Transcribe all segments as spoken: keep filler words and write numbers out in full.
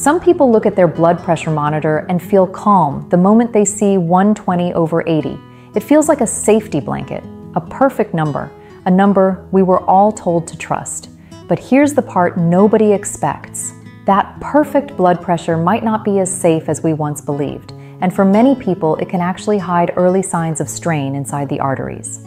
Some people look at their blood pressure monitor and feel calm the moment they see one twenty over eighty. It feels like a safety blanket, a perfect number, a number we were all told to trust. But here's the part nobody expects. That perfect blood pressure might not be as safe as we once believed, and for many people it can actually hide early signs of strain inside the arteries.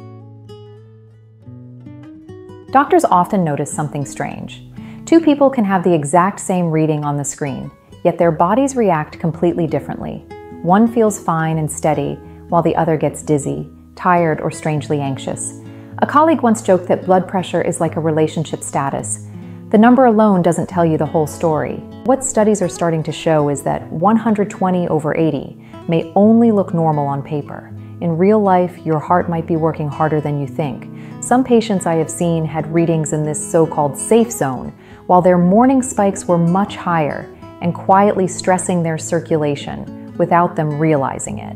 Doctors often notice something strange. Two people can have the exact same reading on the screen, yet their bodies react completely differently. One feels fine and steady, while the other gets dizzy, tired, or strangely anxious. A colleague once joked that blood pressure is like a relationship status. The number alone doesn't tell you the whole story. What studies are starting to show is that one twenty over eighty may only look normal on paper. In real life, your heart might be working harder than you think. Some patients I have seen had readings in this so-called safe zone, while their morning spikes were much higher and quietly stressing their circulation without them realizing it.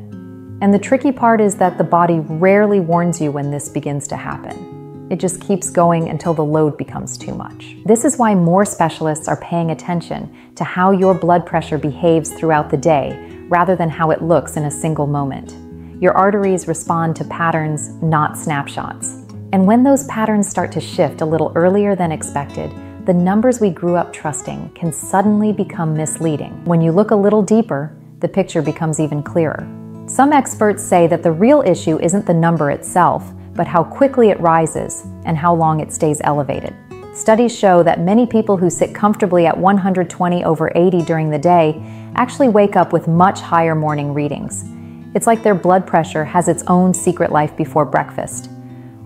And the tricky part is that the body rarely warns you when this begins to happen. It just keeps going until the load becomes too much. This is why more specialists are paying attention to how your blood pressure behaves throughout the day rather than how it looks in a single moment. Your arteries respond to patterns, not snapshots. And when those patterns start to shift a little earlier than expected, the numbers we grew up trusting can suddenly become misleading. When you look a little deeper, the picture becomes even clearer. Some experts say that the real issue isn't the number itself, but how quickly it rises and how long it stays elevated. Studies show that many people who sit comfortably at one twenty over eighty during the day actually wake up with much higher morning readings. It's like their blood pressure has its own secret life before breakfast.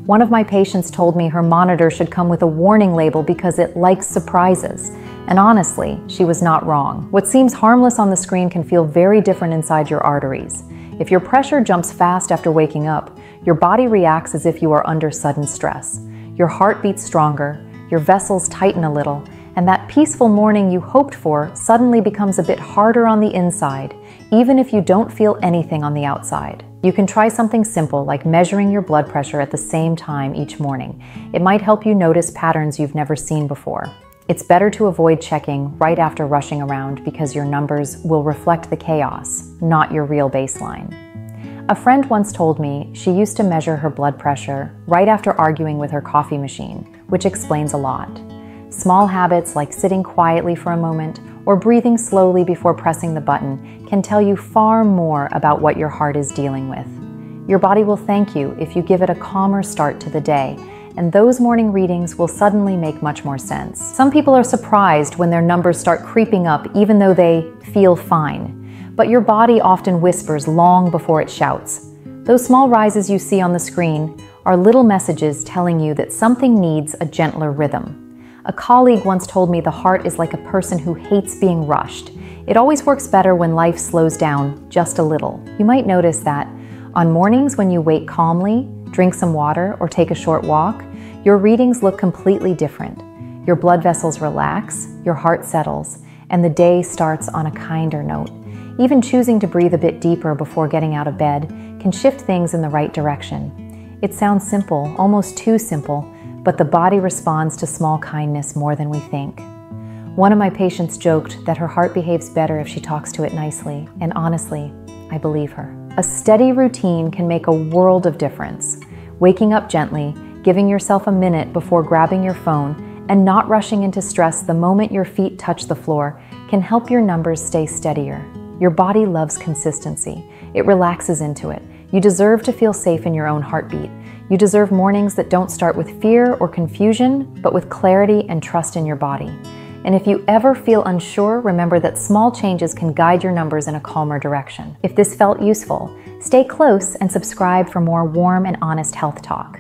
One of my patients told me her monitor should come with a warning label because it likes surprises. And honestly, she was not wrong. What seems harmless on the screen can feel very different inside your arteries. If your pressure jumps fast after waking up, your body reacts as if you are under sudden stress. Your heart beats stronger, your vessels tighten a little, and that peaceful morning you hoped for suddenly becomes a bit harder on the inside, even if you don't feel anything on the outside. You can try something simple like measuring your blood pressure at the same time each morning. It might help you notice patterns you've never seen before. It's better to avoid checking right after rushing around because your numbers will reflect the chaos, not your real baseline. A friend once told me she used to measure her blood pressure right after arguing with her coffee machine, which explains a lot. Small habits like sitting quietly for a moment or breathing slowly before pressing the button can tell you far more about what your heart is dealing with. Your body will thank you if you give it a calmer start to the day, and those morning readings will suddenly make much more sense. Some people are surprised when their numbers start creeping up even though they feel fine, but your body often whispers long before it shouts. Those small rises you see on the screen are little messages telling you that something needs a gentler rhythm. A colleague once told me the heart is like a person who hates being rushed. It always works better when life slows down just a little. You might notice that on mornings when you wait calmly, drink some water, or take a short walk, your readings look completely different. Your blood vessels relax, your heart settles, and the day starts on a kinder note. Even choosing to breathe a bit deeper before getting out of bed can shift things in the right direction. It sounds simple, almost too simple, but the body responds to small kindness more than we think. One of my patients joked that her heart behaves better if she talks to it nicely, and honestly, I believe her. A steady routine can make a world of difference. Waking up gently, giving yourself a minute before grabbing your phone, and not rushing into stress the moment your feet touch the floor can help your numbers stay steadier. Your body loves consistency. It relaxes into it. You deserve to feel safe in your own heartbeat. You deserve mornings that don't start with fear or confusion, but with clarity and trust in your body. And if you ever feel unsure, remember that small changes can guide your numbers in a calmer direction. If this felt useful, stay close and subscribe for more warm and honest health talk.